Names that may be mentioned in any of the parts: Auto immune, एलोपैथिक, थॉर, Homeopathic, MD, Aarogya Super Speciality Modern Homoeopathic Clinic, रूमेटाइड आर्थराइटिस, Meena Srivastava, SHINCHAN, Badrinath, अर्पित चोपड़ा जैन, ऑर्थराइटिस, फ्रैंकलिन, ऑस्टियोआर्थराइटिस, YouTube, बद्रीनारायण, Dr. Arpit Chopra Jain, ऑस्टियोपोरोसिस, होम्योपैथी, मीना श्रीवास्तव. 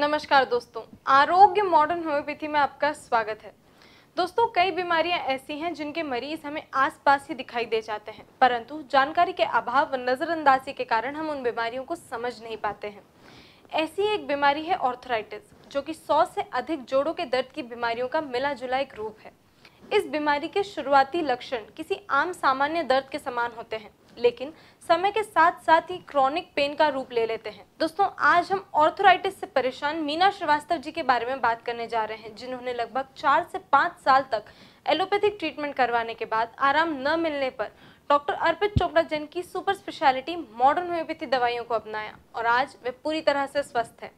नमस्कार दोस्तों, आरोग्य मॉडर्न होम्योपैथी में आपका स्वागत है। दोस्तों, कई बीमारियां ऐसी हैं जिनके मरीज हमें आसपास ही दिखाई दे जाते हैं, परंतु जानकारी के अभाव व नज़रअंदाजी के कारण हम उन बीमारियों को समझ नहीं पाते हैं। ऐसी एक बीमारी है ऑर्थराइटिस, जो कि 100 से अधिक जोड़ों के दर्द की बीमारियों का मिला जुला एक रूप है। इस बीमारी के शुरुआती लक्षण किसी आम सामान्य दर्द के समान होते हैं, लेकिन समय के साथ साथ ही क्रॉनिक पेन का रूप ले लेते हैं। दोस्तों, आज हम ऑर्थराइटिस से परेशान मीना श्रीवास्तव जी के बारे में बात करने जा रहे हैं, जिन्होंने लगभग 4 से 5 साल तक एलोपैथिक ट्रीटमेंट करवाने के बाद आराम न मिलने पर डॉक्टर अर्पित चोपड़ा जैन की सुपर स्पेशलिटी मॉडर्न होम्योपैथी दवाइयों को अपनाया और आज वे पूरी तरह से स्वस्थ है।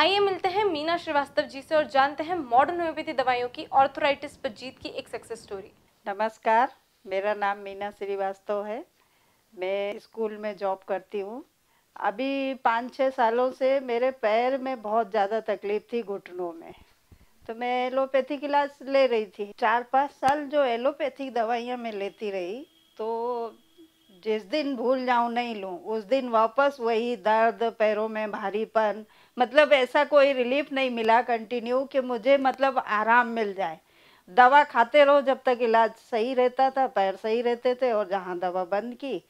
आइए मिलते हैं मीना श्रीवास्तव जी से और जानते हैं मॉडर्न होम्योपैथी दवाइयों की ऑर्थराइटिस पर जीत की एक सक्सेस स्टोरी। नमस्कार, मेरा नाम मीना श्रीवास्तव है। मैं स्कूल में जॉब करती हूँ। अभी 5-6 सालों से मेरे पैर में बहुत ज़्यादा तकलीफ थी, घुटनों में, तो मैं एलोपैथिक इलाज ले रही थी। 4-5 साल जो एलोपैथिक दवाइयाँ मैं लेती रही, तो जिस दिन भूल जाऊँ नहीं लूँ, उस दिन वापस वही दर्द, पैरों में भारीपन, मतलब ऐसा कोई रिलीफ नहीं मिला कंटिन्यू कि मुझे मतलब आराम मिल जाए। दवा खाते रहो, जब तक इलाज सही रहता था पैर सही रहते थे, और जहाँ दवा बंद की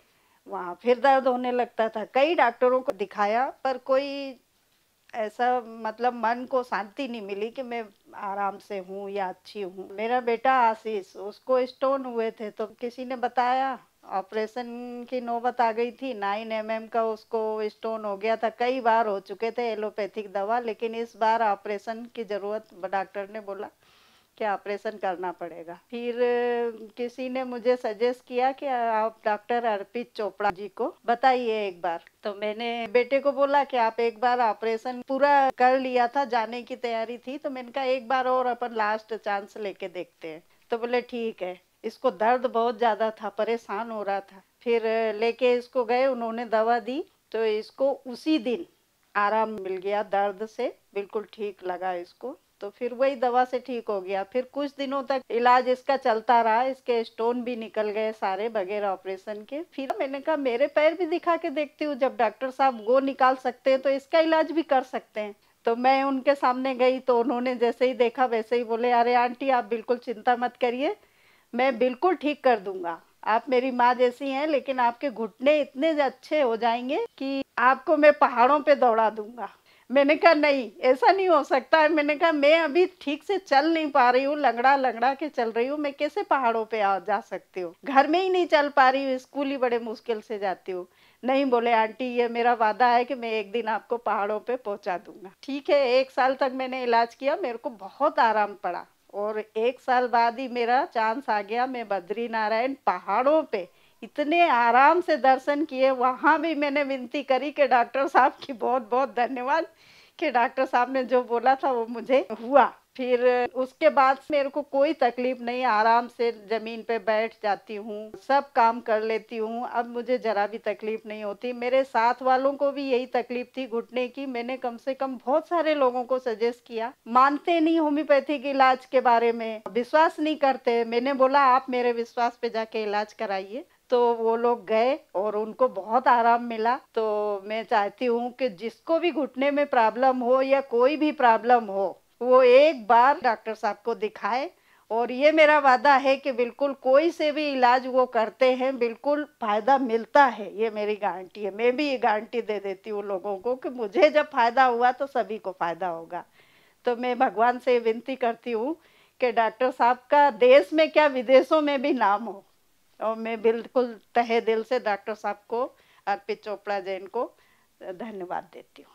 वहाँ फिर दर्द होने लगता था। कई डॉक्टरों को दिखाया पर कोई ऐसा मतलब मन को शांति नहीं मिली कि मैं आराम से हूँ या अच्छी हूँ। मेरा बेटा आशीष, उसको स्टोन हुए थे, तो किसी ने बताया ऑपरेशन की नौबत आ गई थी। 9 mm का उसको स्टोन हो गया था। कई बार हो चुके थे एलोपैथिक दवा, लेकिन इस बार ऑपरेशन की ज़रूरत, डॉक्टर ने बोला कि ऑपरेशन करना पड़ेगा। फिर किसी ने मुझे सजेस्ट किया कि आप डॉक्टर अर्पित चोपड़ा जी को बताइए एक बार। तो मैंने बेटे को बोला कि आप एक बार, ऑपरेशन पूरा कर लिया था, जाने की तैयारी थी, तो मैंने कहा एक बार और अपन लास्ट चांस लेके देखते हैं। तो बोले ठीक है। इसको दर्द बहुत ज़्यादा था, परेशान हो रहा था। फिर लेके इसको गए, उन्होंने दवा दी, तो इसको उसी दिन आराम मिल गया, दर्द से बिल्कुल ठीक लगा इसको। तो फिर वही दवा से ठीक हो गया। फिर कुछ दिनों तक इलाज इसका चलता रहा, इसके स्टोन भी निकल गए सारे बगैर ऑपरेशन के। फिर मैंने कहा मेरे पैर भी दिखा के देखती हूँ, जब डॉक्टर साहब वो निकाल सकते हैं तो इसका इलाज भी कर सकते हैं। तो मैं उनके सामने गई, तो उन्होंने जैसे ही देखा वैसे ही बोले, अरे आंटी आप बिल्कुल चिंता मत करिए, मैं बिल्कुल ठीक कर दूंगा। आप मेरी माँ जैसी हैं, लेकिन आपके घुटने इतने अच्छे हो जाएंगे कि आपको मैं पहाड़ों पे दौड़ा दूंगा। मैंने कहा नहीं, ऐसा नहीं हो सकता है। मैंने कहा मैं अभी ठीक से चल नहीं पा रही हूँ, लंगड़ा लंगड़ा के चल रही हूँ, मैं कैसे पहाड़ों पे जा सकती हूँ, घर में ही नहीं चल पा रही हूँ, स्कूल ही बड़े मुश्किल से जाती हूँ। नहीं, बोले आंटी ये मेरा वादा है कि मैं एक दिन आपको पहाड़ों पे पहुँचा दूंगा। ठीक है, 1 साल तक मैंने इलाज किया, मेरे को बहुत आराम पड़ा, और 1 साल बाद ही मेरा चांस आ गया। मैं बद्रीनारायण पहाड़ों पे इतने आराम से दर्शन किए। वहाँ भी मैंने विनती करी कि डॉक्टर साहब की बहुत बहुत धन्यवाद कि डॉक्टर साहब ने जो बोला था वो मुझे हुआ। फिर उसके बाद मेरे को कोई तकलीफ नहीं, आराम से ज़मीन पे बैठ जाती हूँ, सब काम कर लेती हूँ, अब मुझे ज़रा भी तकलीफ नहीं होती। मेरे साथ वालों को भी यही तकलीफ थी घुटने की। मैंने कम से कम बहुत सारे लोगों को सजेस्ट किया, मानते नहीं होम्योपैथिक इलाज के बारे में, विश्वास नहीं करते। मैंने बोला आप मेरे विश्वास पे जाके इलाज कराइए, तो वो लोग गए और उनको बहुत आराम मिला। तो मैं चाहती हूँ कि जिसको भी घुटने में प्रॉब्लम हो या कोई भी प्रॉब्लम हो, वो एक बार डॉक्टर साहब को दिखाए, और ये मेरा वादा है कि बिल्कुल कोई से भी इलाज वो करते हैं बिल्कुल फ़ायदा मिलता है, ये मेरी गारंटी है। मैं भी ये गारंटी दे देती हूँ लोगों को कि मुझे जब फ़ायदा हुआ तो सभी को फ़ायदा होगा। तो मैं भगवान से विनती करती हूँ कि डॉक्टर साहब का देश में क्या विदेशों में भी नाम हो, और मैं बिल्कुल तहे दिल से डॉक्टर साहब को, अर्पित चोपड़ा जैन को धन्यवाद देती हूँ।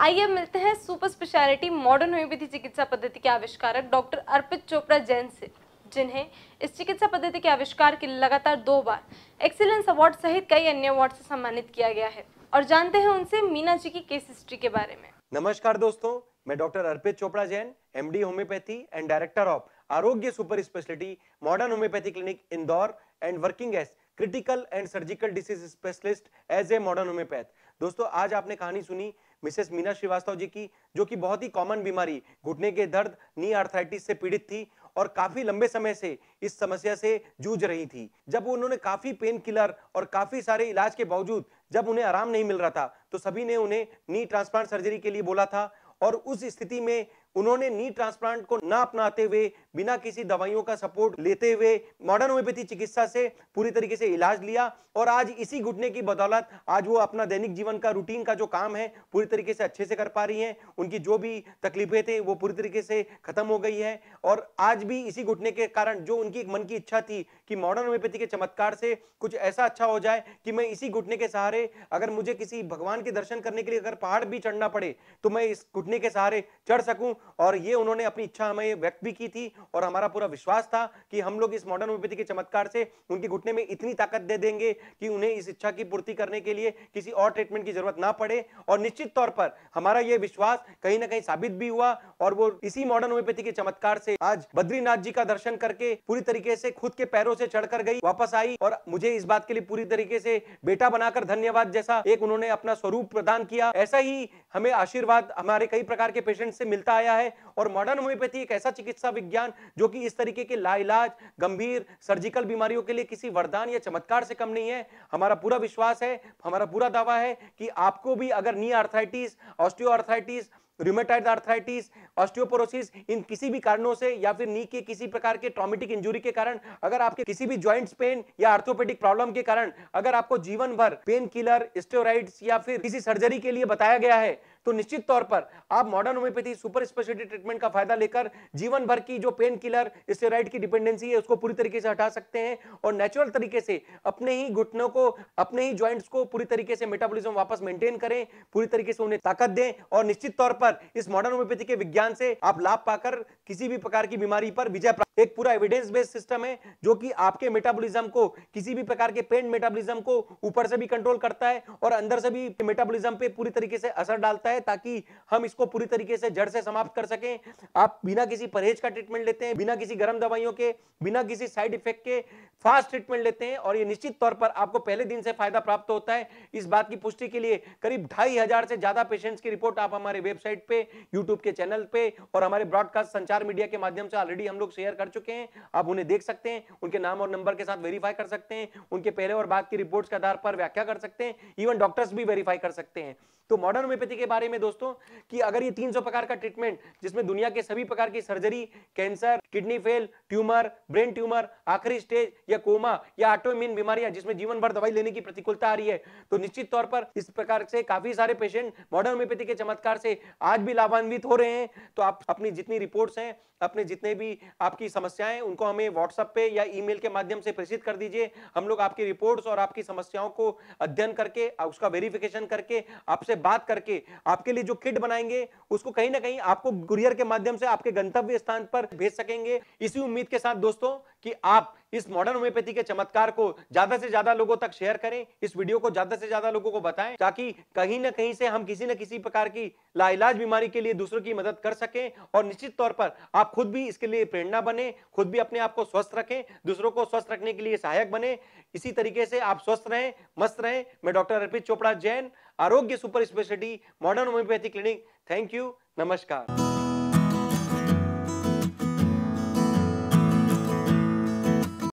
आइए मिलते हैं सुपर स्पेशलिटी मॉडर्न होम्योपैथी चिकित्सा पद्धति के आविष्कारक डॉक्टर अर्पित चोपड़ा जैन से, जिन्हें इस चिकित्सा पद्धति के आविष्कार के लगातार 2 बार एक्सीलेंस अवार्ड सहित कई अन्य अवार्ड से सम्मानित किया गया है, और जानते हैं उनसे मीना जी की केस हिस्ट्री के बारे में। नमस्कार दोस्तों, मैं doctor अर्पित चोपड़ा जैन, MD होम्योपैथी and director of Arogya super speciality modern होम्योपैथी clinic Indore, and working as critical and surgical disease specialist as a modern homeopath। दोस्तों, आज आपने कहानी सुनी मिसेस मीना श्रीवास्तव जी की, जो कि बहुत ही कॉमन बीमारी घुटने के दर्द, नी आर्थराइटिस से पीड़ित थी और काफी लंबे समय से इस समस्या से जूझ रही थी। जब उन्होंने काफी पेन किलर और काफी सारे इलाज के बावजूद जब उन्हें आराम नहीं मिल रहा था, तो सभी ने उन्हें नी ट्रांसप्लांट सर्जरी के लिए बोला था, और उस स्थिति में उन्होंने नी ट्रांसप्लांट को ना अपनाते हुए बिना किसी दवाइयों का सपोर्ट लेते हुए मॉडर्न होम्योपैथी चिकित्सा से पूरी तरीके से इलाज लिया और आज इसी घुटने की बदौलत आज वो अपना दैनिक जीवन का रूटीन का जो काम है पूरी तरीके से अच्छे से कर पा रही हैं। उनकी जो भी तकलीफें थे वो पूरी तरीके से खत्म हो गई है और आज भी इसी घुटने के कारण जो उनकी एक मन की इच्छा थी कि मॉडर्न होम्योपैथी के चमत्कार से कुछ ऐसा अच्छा हो जाए कि मैं इसी घुटने के सहारे अगर मुझे किसी भगवान के दर्शन करने के लिए अगर पहाड़ भी चढ़ना पड़े तो मैं इस घुटने के सहारे चढ़ सकूं, और ये उन्होंने अपनी इच्छा हमें व्यक्त भी की थी और हमारा पूरा विश्वास था कि हम लोग इस मॉडर्न होम्योपैथी के चमत्कार से उनके घुटने में इतनी ताकत दे देंगे कि उन्हें इस इच्छा की पूर्ति करने के लिए किसी और ट्रीटमेंट की जरूरत ना पड़े। और निश्चित तौर पर हमारा ये विश्वास कहीं ना कहीं साबित भी हुआ और वो इसी मॉडर्न होम्योपैथी के चमत्कार से आज बद्रीनाथ जी का दर्शन करके पूरी तरीके से खुद के पैरों से चढ़कर गई, वापस आई और मुझे इस बात के लिए पूरी तरीके से बेटा बनाकर धन्यवाद जैसा एक उन्होंने अपना स्वरूप प्रदान किया। ऐसा ही हमें आशीर्वाद हमारे कई प्रकार के पेशेंट से मिलता आया है और मॉडर्न होम्योपैथी एक ऐसा चिकित्सा विज्ञान जो कि इस तरीके के लाइलाज गंभीर सर्जिकल बीमारियों के लिए किसी वरदान या चमत्कार से कम नहीं है। हमारा पूरा विश्वास है, हमारा पूरा दावा है कि आपको भी अगर knee arthritis, ऑस्टियोआर्थराइटिस, रूमेटाइड आर्थराइटिस, ऑस्टियोपोरोसिस इन किसी भी कारणों से या फिर नी के किसी प्रकार के ट्रॉमेटिक इंजुरी के कारण अगर आपके किसी भी जॉइंट्स पेन या आर्थोपेडिक प्रॉब्लम के कारण अगर आपको जीवन भर पेन किलर, स्टेरॉइड्स या फिर किसी सर्जरी के लिए बताया गया है तो निश्चित तौर पर आप modern होम्योपैथी super speciality treatment का फायदा लेकर जीवन भर की जो पेन किलर, स्टेरॉइड की डिपेंडेंसी है उसको पूरी तरीके से हटा सकते हैं और नेचुरल तरीके से अपने ही घुटनों को, अपने ही जॉइंट्स को पूरी तरीके से मेटाबॉलिज्म वापस मेंटेन करें, पूरी तरीके से उन्हें ताकत दें और निश्चित तौर पर इस मॉडर्न होम्योपैथी के विज्ञान से आप लाभ पाकर किसी भी प्रकार की बीमारी पर विजय प्राप्त। एक पूरा एविडेंस बेस्ड सिस्टम है जो कि आपके मेटाबॉलिज्म को, किसी भी प्रकार के पेन मेटाबॉलिज्म को ऊपर से भी कंट्रोल करता है और अंदर से भी मेटाबॉलिज्म पे पूरी तरीके से असर डालता है ताकि हम इसको पूरी तरीके से जड़ से समाप्त कर सकें। आप बिना किसी परहेज का ट्रीटमेंट लेते हैं, बिना किसी गर्म दवाइयों के, बिना किसी साइड इफेक्ट के फास्ट ट्रीटमेंट लेते हैं और ये निश्चित तौर पर आपको पहले दिन से फायदा प्राप्त होता है। इस बात की पुष्टि के लिए करीब 2500 से ज्यादा पेशेंट्स की रिपोर्ट आप हमारे वेबसाइट पे, यूट्यूब के चैनल पे और हमारे ब्रॉडकास्ट संचार मीडिया के माध्यम से ऑलरेडी हम लोग शेयर कर चुके हैं। आप उन्हें देख सकते हैं, उनके नाम और नंबर के साथ वेरीफाई कर सकते हैं, उनके पहले और बाद की रिपोर्ट्स के आधार पर व्याख्या कर सकते हैं, इवन डॉक्टर्स भी वेरीफाई कर सकते हैं। तो मॉडर्न होम्योपैथी के बारे में दोस्तों कि अगर ये 300 प्रकार का ट्रीटमेंट जिसमें दुनिया के सभी प्रकार की surgery, cancer, kidney fail, tumour, brain tumour, आखिरी स्टेज या कोमा या ऑटोइम्यून बीमारियां जिसमें जीवन भर दवाई लेने की प्रतिकूलता आ रही है, तो निश्चित तौर पर इस प्रकार से काफी सारे पेशेंट मॉडर्न होम्योपैथी के चमत्कार से आज भी लाभान्वित हो रहे हैं। तो आप अपनी जितनी रिपोर्ट्स हैं, अपने जितने भी आपकी समस्याएं, उनको हमें व्हाट्सएप पे या ईमेल के माध्यम से प्रेषित कर दीजिए। हम लोग आपकी रिपोर्ट्स और आपकी समस्याओं को अध्ययन करके, उसका वेरिफिकेशन करके, आपसे बात करके आपके लिए जो किट बनाएंगे उसको कहीं ना कहीं आपको कुरियर के माध्यम से आपके गंतव्य स्थान पर भेज सकेंगे। इसी उम्मीद के साथ दोस्तों कि आप इस मॉडर्न होम्योपैथी के चमत्कार को ज्यादा से ज्यादा लोगों तक शेयर करें, इस वीडियो को ज्यादा से ज्यादा लोगों को बताएं ताकि कहीं ना कहीं से हम किसी न किसी प्रकार की लाइलाज बीमारी के लिए दूसरों की मदद कर सकें और निश्चित तौर पर आप खुद भी इसके लिए प्रेरणा बने, खुद भी अपने आप को स्वस्थ रखें, दूसरों को स्वस्थ रखने के लिए सहायक बने। इसी तरीके से आप स्वस्थ रहें, मस्त रहें। मैं doctor अर्पित चोपड़ा जैन, Arogya super speciality modern होम्योपैथी clinic. Thank you, नमस्कार।